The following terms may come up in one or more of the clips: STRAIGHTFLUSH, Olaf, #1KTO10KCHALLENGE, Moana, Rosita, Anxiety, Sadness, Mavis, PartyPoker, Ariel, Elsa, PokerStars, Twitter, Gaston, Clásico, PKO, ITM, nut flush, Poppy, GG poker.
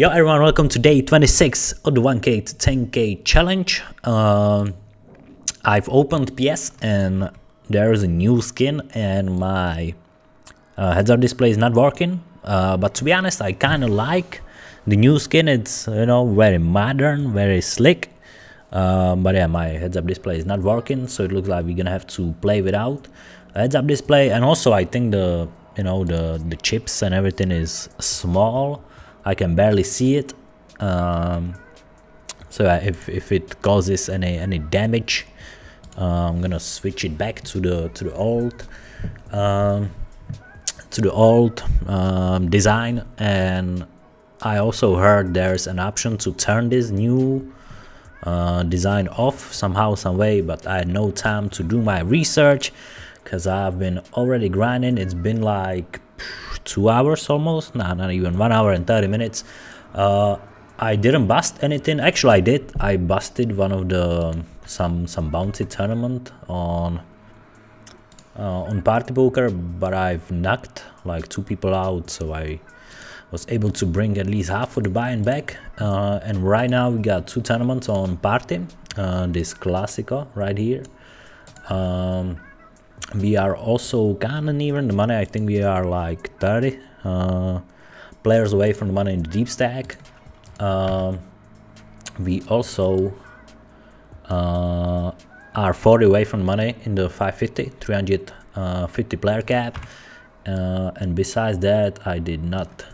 Yo everyone, welcome to day 26 of the 1k to 10k challenge. I've opened PS and there's a new skin and my heads up display is not working, but to be honest I kind of like the new skin. It's, you know, very modern, very slick, but yeah, my heads up display is not working, so it looks like we're gonna have to play without a heads up display. And also I think the, you know, the chips and everything is small. I can barely see it, so if it causes any damage, I'm gonna switch it back to the old design. And I also heard there's an option to turn this new design off somehow, some way, but I had no time to do my research because I've been already grinding. It's been like 2 hours almost, not even 1 hour and 30 minutes. I didn't bust anything. Actually I did. I busted one of the some bounty tournament on PartyPoker, but I've knocked like 2 people out, so I was able to bring at least half of the buy-in back. And right now we got 2 tournaments on Party, this Clásico right here. We are also kind of near the money. I think we are like 30 players away from the money in the deep stack. We also are 40 away from the money in the 550, 350 player cap. And besides that, I did not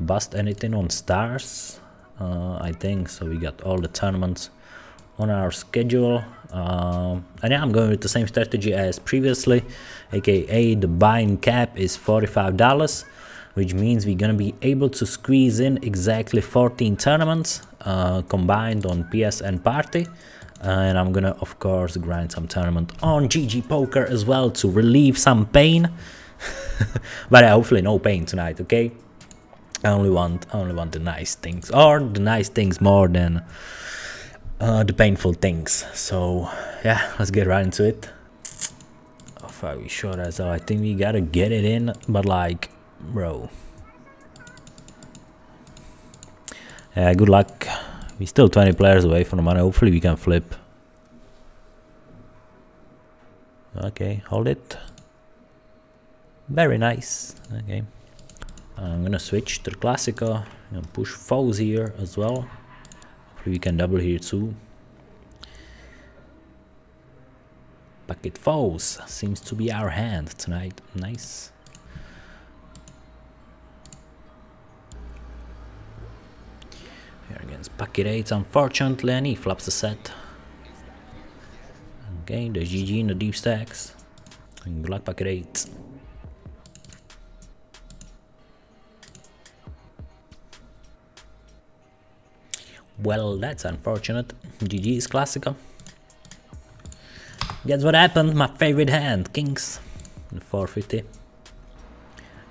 bust anything on stars, I think. So we got all the tournaments on our schedule. And yeah, I'm going with the same strategy as previously, aka the buy-in cap is $45, which means we're gonna be able to squeeze in exactly 14 tournaments combined on PS and Party. And I'm gonna of course grind some tournament on GG Poker as well to relieve some pain. But yeah, hopefully no pain tonight, okay? I only want the nice things, or the nice things more than the painful things. So yeah, let's get right into it. Oh fuck, we short as hell. I think we gotta get it in, but like, bro. Yeah, good luck. We're still 20 players away from the money. Hopefully we can flip. Okay, hold it. Very nice. Okay, I'm gonna switch to the Clásico. I'm gonna push foes here as well. We can double here too. Pocket foes seems to be our hand tonight. Nice. Here against pocket 8s, unfortunately, and he flops the set. Okay, the GG in the deep stacks. And good luck, pocket 8s. Well, that's unfortunate. GG is Clásico. Guess what happened? My favorite hand, kings. 450.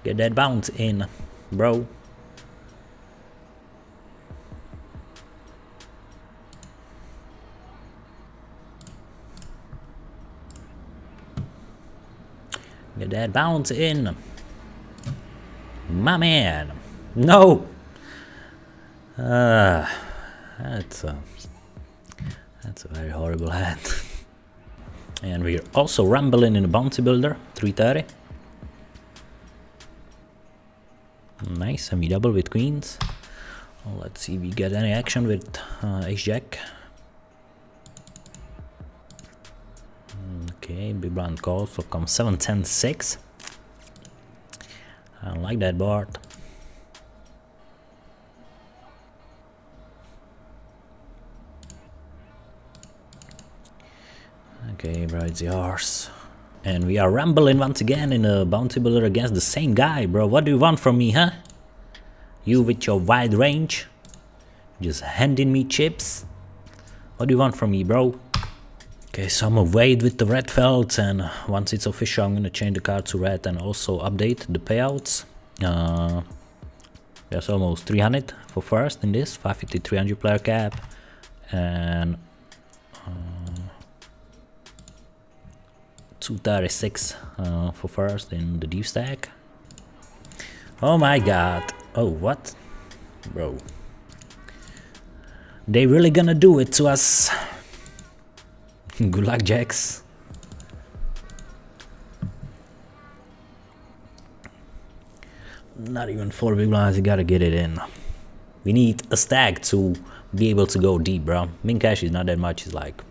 Get that bounce in, bro. Get that bounce in, my man. No. That's a very horrible hand. And we're also rumbling in the bounty builder, 330. Nice, and we double with queens. Let's see if we get any action with ace-jack. Okay, big blind call, so comes 7, 10, 6. I don't like that board. Okay, bro, it's yours. And we are rambling once again in a bounty builder against the same guy, bro. What do you want from me, huh? You with your wide range, just handing me chips. What do you want from me, bro? Okay, so I'm away with the red felds, and once it's official, I'm gonna change the card to red and also update the payouts. There's almost 300 for first in this 550, 300 player cap, and 236 for first in the deep stack. Oh my god. Oh, what? bro. They really gonna do it to us. Good luck, Jax. Not even four big blinds, you gotta get it in. We need a stack to be able to go deep, bro. Min cash is not that much, it's like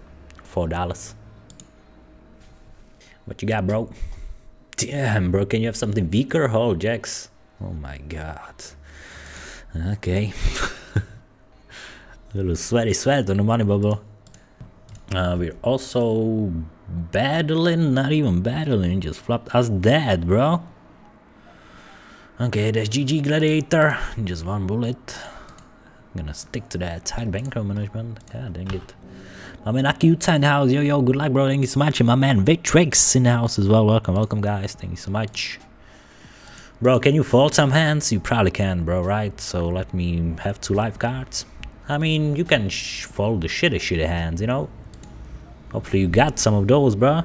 $4. What you got, bro? Damn, bro, can you have something weaker? Oh, Jax. Oh my god. Okay. A little sweaty sweat on the money bubble. We're also battling, not even battling, just flopped us dead, bro. Okay, that's GG Gladiator. Just one bullet. I'm gonna stick to that tight bankroll management. God dang it. My man Akiuta in the house. Yo, yo, good luck, bro. Thank you so much. And my man Vitrix in the house as well. Welcome, welcome, guys. Thank you so much. Bro, can you fold some hands? You probably can, bro, right? So let me have two live cards. I mean, you can fold the shitty hands, you know? Hopefully you got some of those, bro.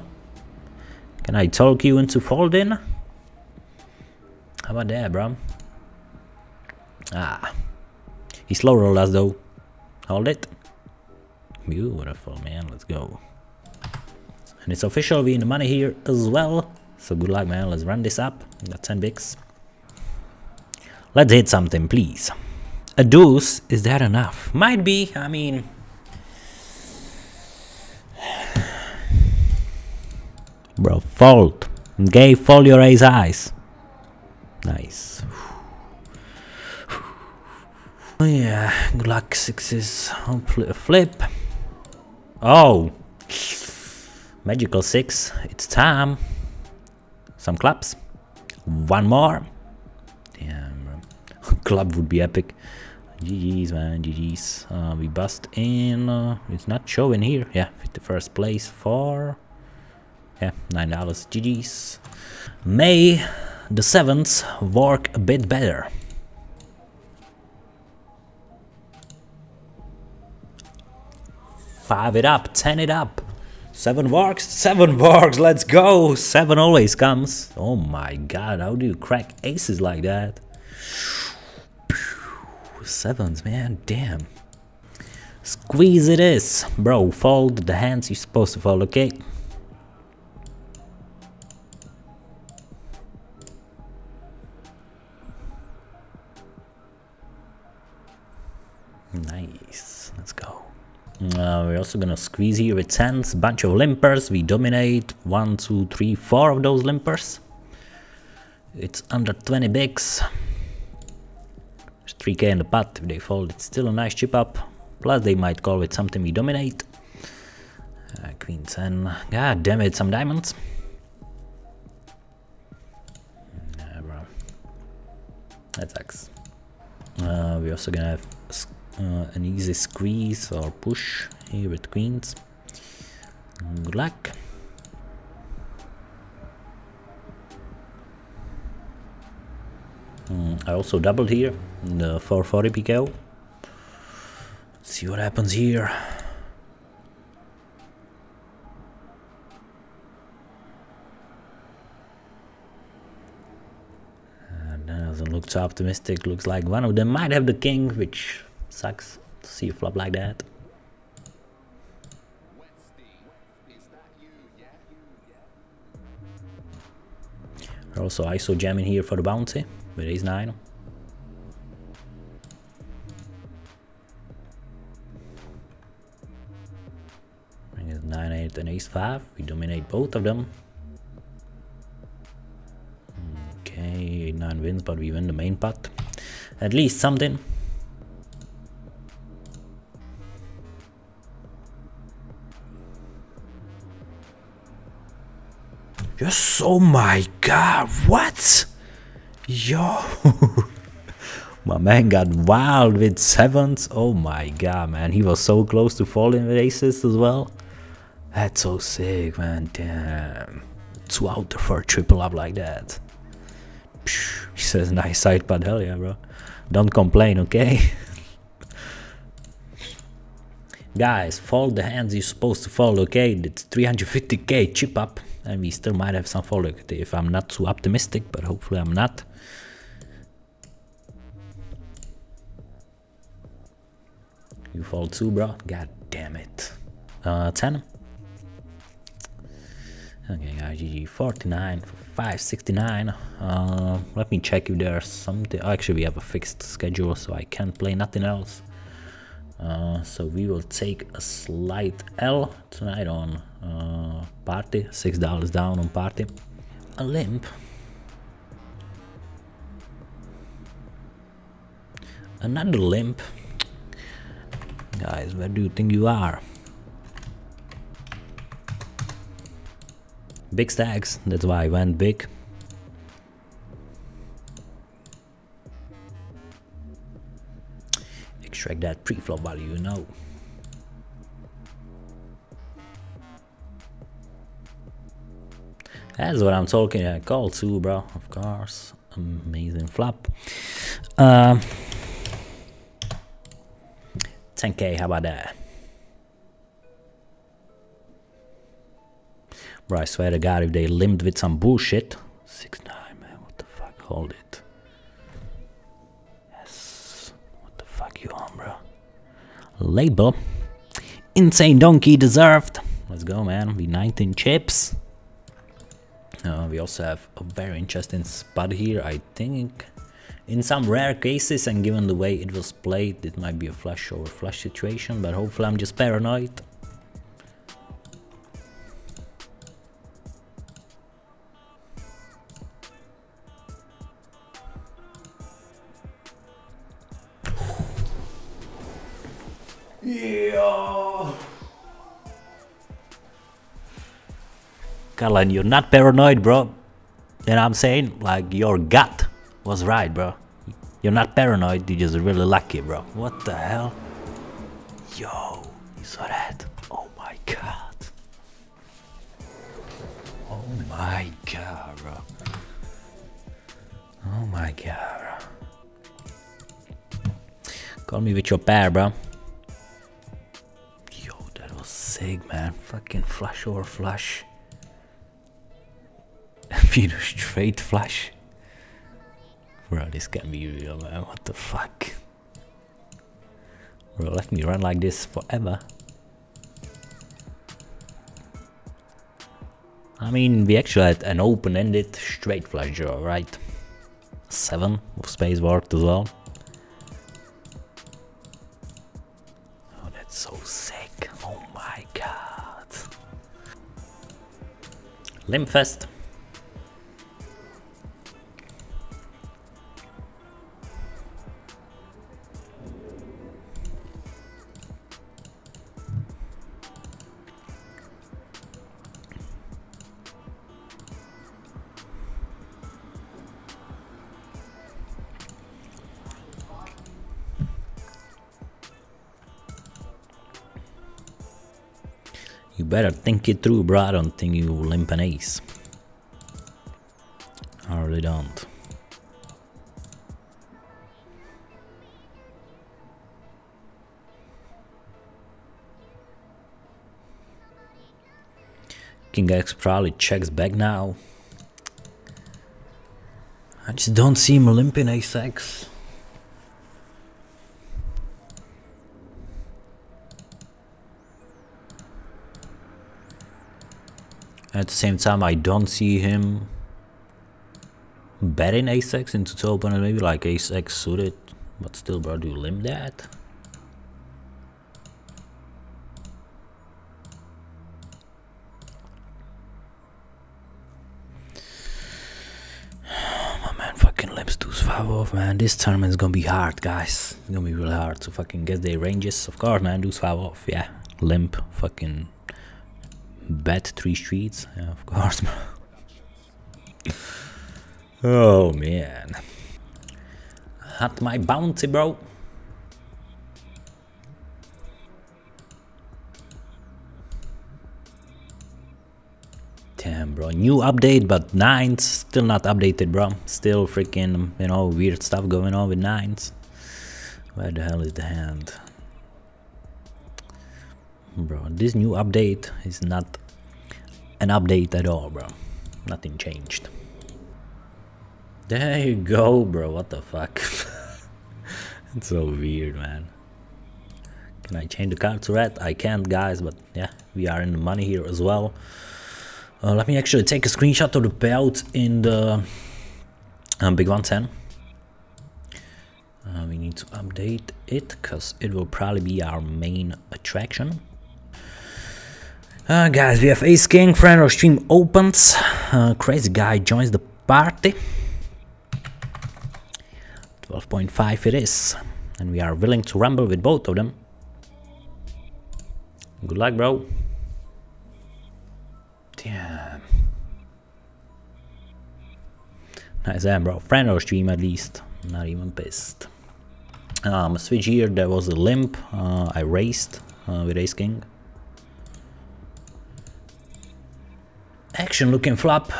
Can I talk you into folding? How about that, bro? Ah. He slow rolled us, though. Hold it. Beautiful, man. Let's go. And it's official. We in the money here as well. So good luck, man. Let's run this up. We got 10 bigs. Let's hit something, please. A deuce. Is that enough? Might be. I mean... Bro, fold. Okay, fold your ace eyes. Nice. Oh yeah, good luck, sixes. Hopefully a flip. Oh! Magical six. It's time. Some clubs. One more. Damn, bro. Club would be epic. GG's, man, GG's. We bust in. It's not showing here. Yeah, 51st place for... Yeah, $9. GG's. May the 7th work a bit better. Five it up, 10 it up. Seven works, let's go. Seven always comes. Oh my god, how do you crack aces like that? Sevens, man, damn. Squeeze it is. Bro, fold the hands you're supposed to fold, okay? Nice, let's go. We're also gonna squeeze here with tens, bunch of limpers. We dominate 1, 2, 3, 4 of those limpers. It's under 20 bigs. There's 3k in the pot. If they fold, it's still a nice chip up. Plus they might call with something we dominate. Queen 10. God damn it, some diamonds. Yeah, bro. That sucks. We're also gonna have an easy squeeze or push here with queens. Good luck. I also doubled here in the 440 PKO. Let's see what happens here. That doesn't look too optimistic. Looks like one of them might have the king, which sucks to see a flop like that. We're also ISO jamming here for the bounty with ace 9. Bring it 9, 8 and ace 5. We dominate both of them. Okay, 9 wins, but we win the main pot. At least something. Yes, oh my god, what? Yo, my man got wild with sevens. Oh my god, man, he was so close to falling with aces as well. That's so sick, man, damn. 2 out there for a triple up like that. He says nice side pad, hell yeah, bro. Don't complain, okay? Guys, fold the hands you're supposed to fold, okay? It's 350k chip up, and we still might have some fold equity if I'm not too optimistic, but hopefully I'm not. You fold two, bro. God damn it. 10. Okay, guys, GG 49 for 569. Let me check if there's something. Actually, we have a fixed schedule, so I can't play nothing else. So we will take a slight L tonight on Party. $6 down on Party. A limp. Another limp. Guys, where do you think you are? Big stacks, that's why I went big. Extract that pre-flop value, you know. That's what I'm talking. I call too, bro. Of course, amazing flop. 10k, how about that? Bro, I swear to God, if they limped with some bullshit. 6-9, man, what the fuck? Hold it. Yes. What the fuck you on, bro? Label. Insane donkey deserved. Let's go, man. We 19 chips. We also have a very interesting spot here, I think. In some rare cases, and given the way it was played, it might be a flush over flush situation, but hopefully I'm just paranoid. Yeah. Caroline, you're not paranoid, bro. And I'm saying, like, your gut was right, bro. You're not paranoid, you're just really lucky, bro. What the hell? Yo, you saw that? Oh my god. Oh my god, bro. Oh my god, bro. Call me with your pair, bro. Yo, that was sick, man. Fucking flush over flush. You know, straight flush. Bro, this can be real, man. What the fuck? Bro, let me run like this forever. I mean, we actually had an open-ended straight flush draw, right? 7 of space worked as well. Oh, that's so sick. Oh my god. Limpfest. You better think it through, bro. I don't think you limp an ace. I really don't. King X probably checks back now. I just don't see him limping ace X. At the same time, I don't see him betting ace-x into two opponents, maybe like ace-x suited, but still, bro, do you limp that? My man fucking limps 2-5 off, man. This tournament is gonna be hard, guys. It's gonna be really hard to fucking guess their ranges. Of course, man, 2-5 off, yeah. Limp, fucking... bet 3 streets, yeah, of course. Oh man, had my bounty, bro. Damn, bro, new update, but 9s still not updated, bro. Still freaking, you know, weird stuff going on with 9s. Where the hell is the hand? Bro, this new update is not an update at all, bro. Nothing changed. There you go, bro. What the fuck? It's so weird, man. Can I change the card to red? I can't, guys, but yeah, we are in the money here as well. Let me actually take a screenshot of the payout in the big 110. We need to update it because it will probably be our main attraction. Guys, we have ace king. Friend or stream opens. Crazy guy joins the party. 12.5 it is, and we are willing to rumble with both of them. Good luck, bro. Damn. Nice hand, bro. Friend or stream, at least. Not even pissed. Switch here. There was a limp. I raised with ace king. Action looking flop.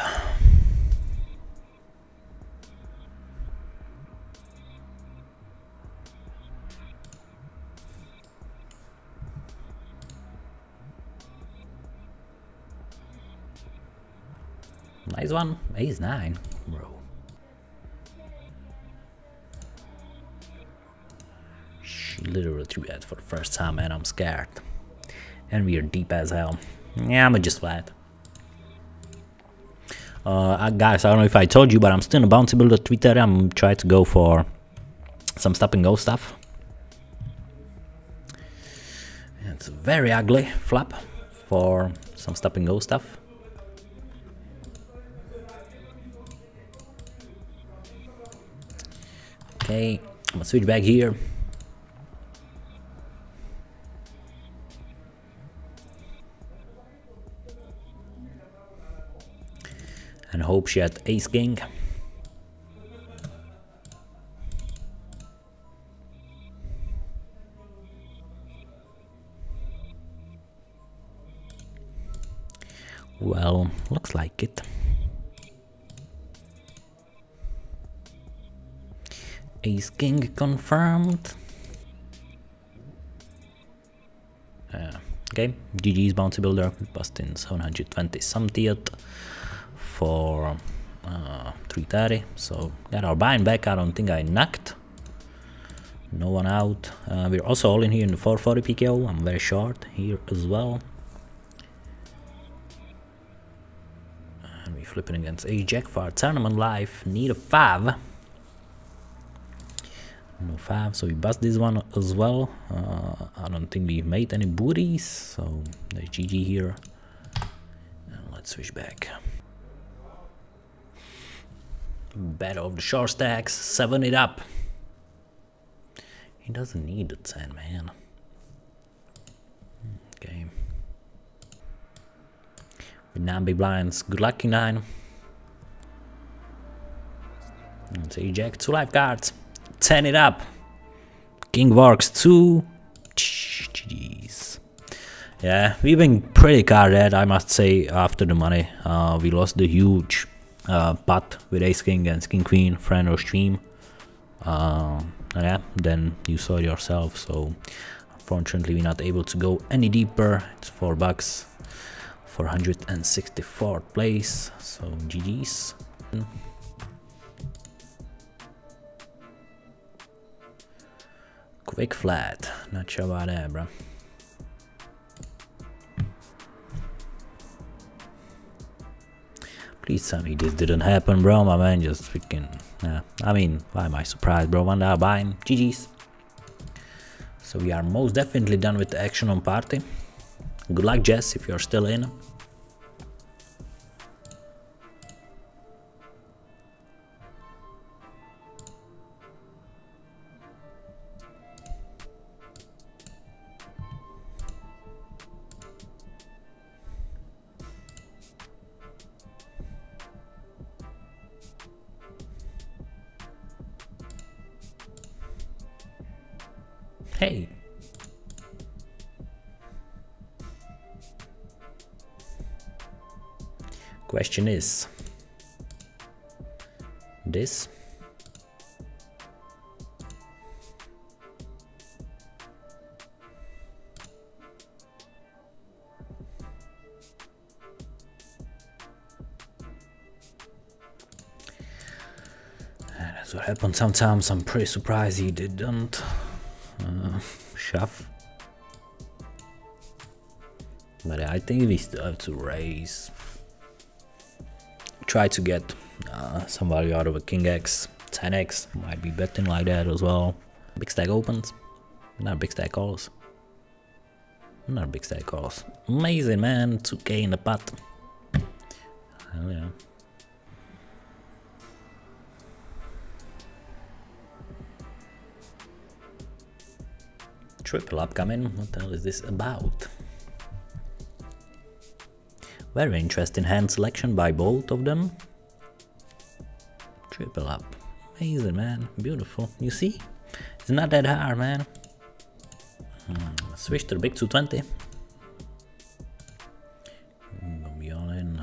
Nice one, ace nine, bro. She literally threw that for the first time, and I'm scared. And we are deep as hell. Yeah, I'm just flat. Guys, I don't know if I told you, but I'm still in a bouncy builder Twitter. I'm trying to go for some stop and go stuff. It's a very ugly flop for some stop and go stuff. Okay, I'm gonna switch back here. And hope she had ace king. Well, looks like it. Ace king confirmed. Okay, GG's bounty builder busting 720 something for 330. So got our buy-in back. I don't think I knocked. No one out. We're also all in here in the 440 PKO. I'm very short here as well. And we're flipping against ace jack for our tournament life. Need a 5. No 5, so we bust this one as well. I don't think we made any booties, so there's GG here. And let's switch back. Bet of the short stacks, 7 it up. He doesn't need the 10, man. Okay. With 9 big blinds, good luck in 9. Let's say jack, 2 live cards. 10 it up. King works 2. Jeez. Yeah, we've been pretty carded, I must say, after the money. We lost the huge pot with ace king and king queen, friend or stream. Yeah, then you saw it yourself. So unfortunately, we're not able to go any deeper. It's $4 for 164th place. So GG's. Quick flat, not sure about that, bro. Please tell me this didn't happen, bro. My man just freaking, yeah. I mean, why am I surprised, bro? One dollar buying, GG's. So we are most definitely done with the action on party. Good luck, Jess, if you're still in. Hey. Question is this. That's what happens sometimes. I'm pretty surprised he didn't shove like that. I think we still have to raise, try to get some value out of a king x, 10x, might be betting like that as well. Big stack opens, not big stack calls, not big stack calls. Amazing, man. 2k in the pot. Hell yeah. Triple upcoming. What the hell is this about? Very interesting hand selection by both of them. Triple up. Amazing, man. Beautiful. You see? It's not that hard, man. Switch to the big 220. I'm gonna be all in.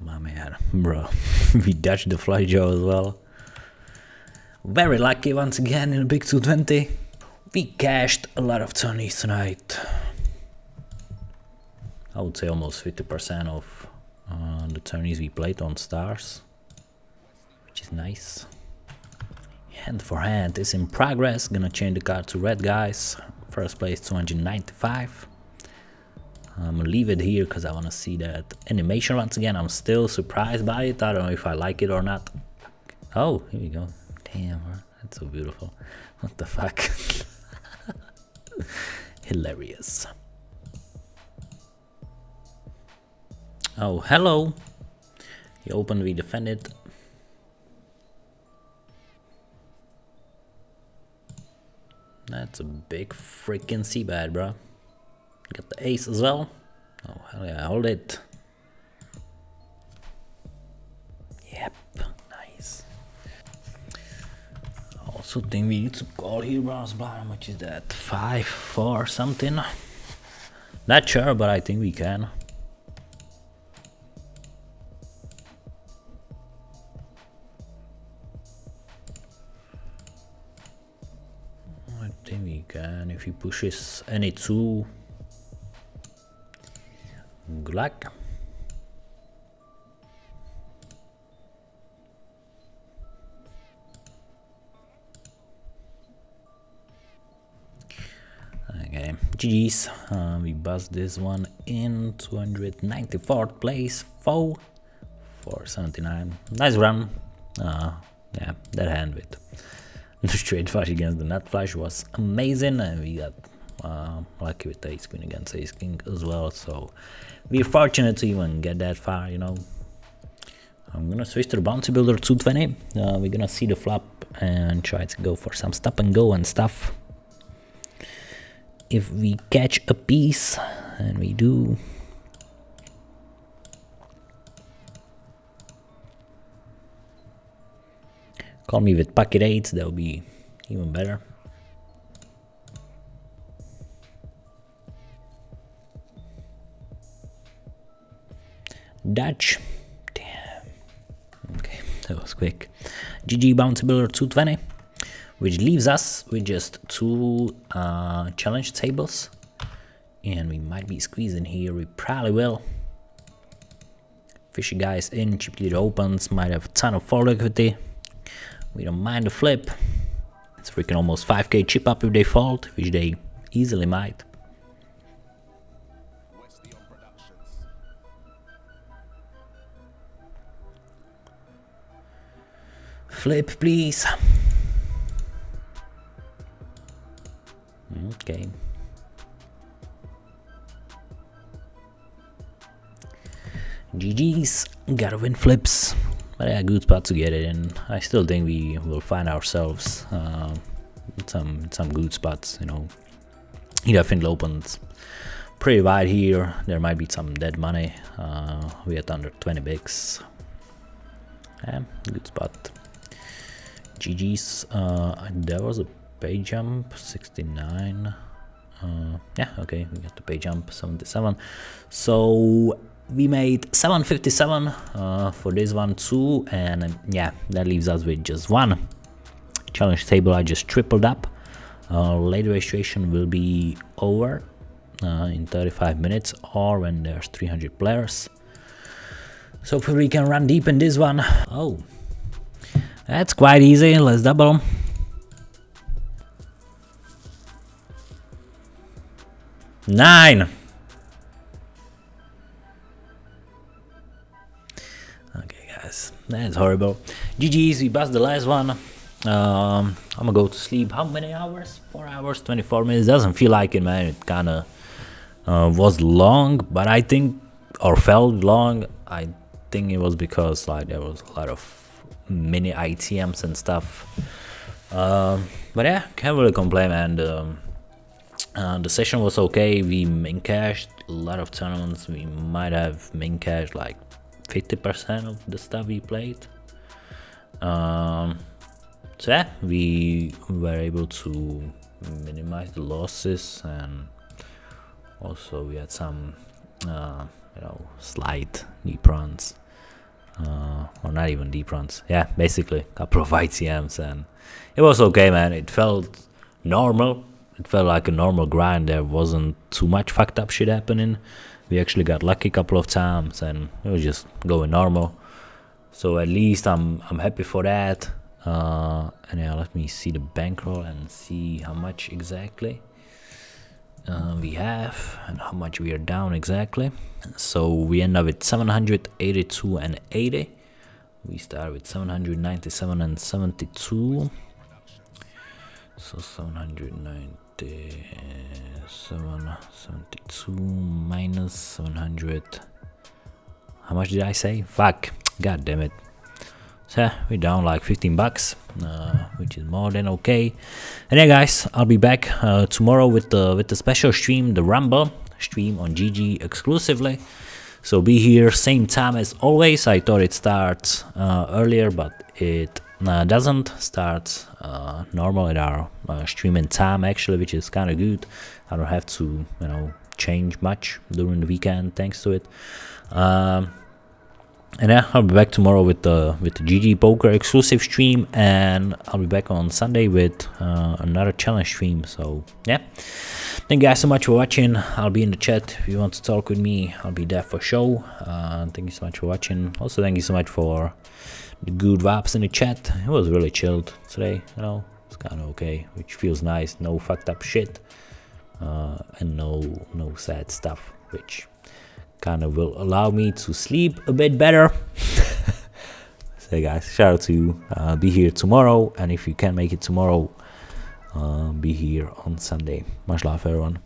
My man, bro. We dodged the flush draw as well. Very lucky once again in the big 220. We cashed a lot of turnies tonight. I would say almost 50% of the turnies we played on stars, which is nice. Hand for hand is in progress. Gonna change the card to red, guys. First place 295. I'm gonna leave it here because I want to see that animation once again. I'm still surprised by it. I don't know if I like it or not. Oh, here we go. Damn, that's so beautiful. What the fuck? Hilarious. Oh, hello. He opened, we defended. That's a big freaking c-bet, bro. Got the ace as well. Oh, hell yeah, hold it. Yep, nice. Also think we need to call here, bros. How much is that? 5-4 something? Not sure, but I think we can. If he pushes any two, good luck. Okay, GG's. We bust this one in. 294th place, 479. Nice run. Yeah, that hand with the straight flush against the nut flush was amazing, and we got lucky with the ace queen against ace king as well, so we're fortunate to even get that far, you know. I'm gonna switch to the bouncy builder 220. We're gonna see the flop and try to go for some stop and go and stuff. If we catch a piece, and we do, call me with pocket eights, that would be even better. Dutch. Damn. Okay, that was quick. GG bouncy builder 220, which leaves us with just two challenge tables, and we might be squeezing here. We probably will. Fishy guys in, cheap lead opens, might have a ton of fold equity. We don't mind the flip. It's freaking almost 5k chip up if they fold, which they easily might. Flip, please. Okay. GG's, gotta win flips. But yeah, good spot to get it in. I still think we will find ourselves some good spots, you know. He definitely opens pretty wide here. There might be some dead money. We had under 20 bigs. Yeah, good spot. GG's. There was a pay jump, 69. Yeah, okay, we got the pay jump, 77. So we made 757 for this one too, and yeah, that leaves us with just one challenge table. I just tripled up. Late registration will be over in 35 minutes or when there's 300 players. So we can run deep in this one. Oh, that's quite easy. Let's double. Nine. Okay, guys, that's horrible. GG's, we bust the last one. I'm gonna go to sleep. How many hours? 4 hours, 24 minutes. Doesn't feel like it, man. It kind of was long, but I think, or felt long. I think it was because like there was a lot of mini ITMs and stuff. But yeah, can't really complain. And the session was okay. We min cashed a lot of tournaments. We might have min cashed like 50% of the stuff we played. So yeah, we were able to minimize the losses, and also we had some you know, slight deep runs, or not even deep runs. Yeah, basically a couple of ITMs, and it was okay, man. It felt normal. It felt like a normal grind. There wasn't too much fucked up shit happening. We actually got lucky a couple of times, and it was just going normal. So at least I'm happy for that. And yeah, let me see the bankroll and see how much exactly we have and how much we are down exactly. So we end up with 782 and 80. We start with 797 and 72. So 792 minus 700. How much did I say? Fuck, god damn it. So yeah, we're down like 15 bucks, which is more than okay. And yeah, guys, I'll be back tomorrow with the special stream, the Rumble stream on GG exclusively. So be here same time as always. I thought it starts earlier, but it doesn't. Starts normal at our streaming time actually, which is kind of good. I don't have to, you know, change much during the weekend thanks to it. And yeah, I'll be back tomorrow with the GG Poker exclusive stream, and I'll be back on Sunday with another challenge stream. So yeah, thank you guys so much for watching. I'll be in the chat if you want to talk with me. I'll be there for show. Thank you so much for watching. Also thank you so much for the good vibes in the chat. It was really chilled today, you know. It's kind of okay, which feels nice. No fucked up shit, and no sad stuff, which kind of will allow me to sleep a bit better. So guys, shout out to you. Be here tomorrow, and if you can make it tomorrow, be here on Sunday. Much love, everyone.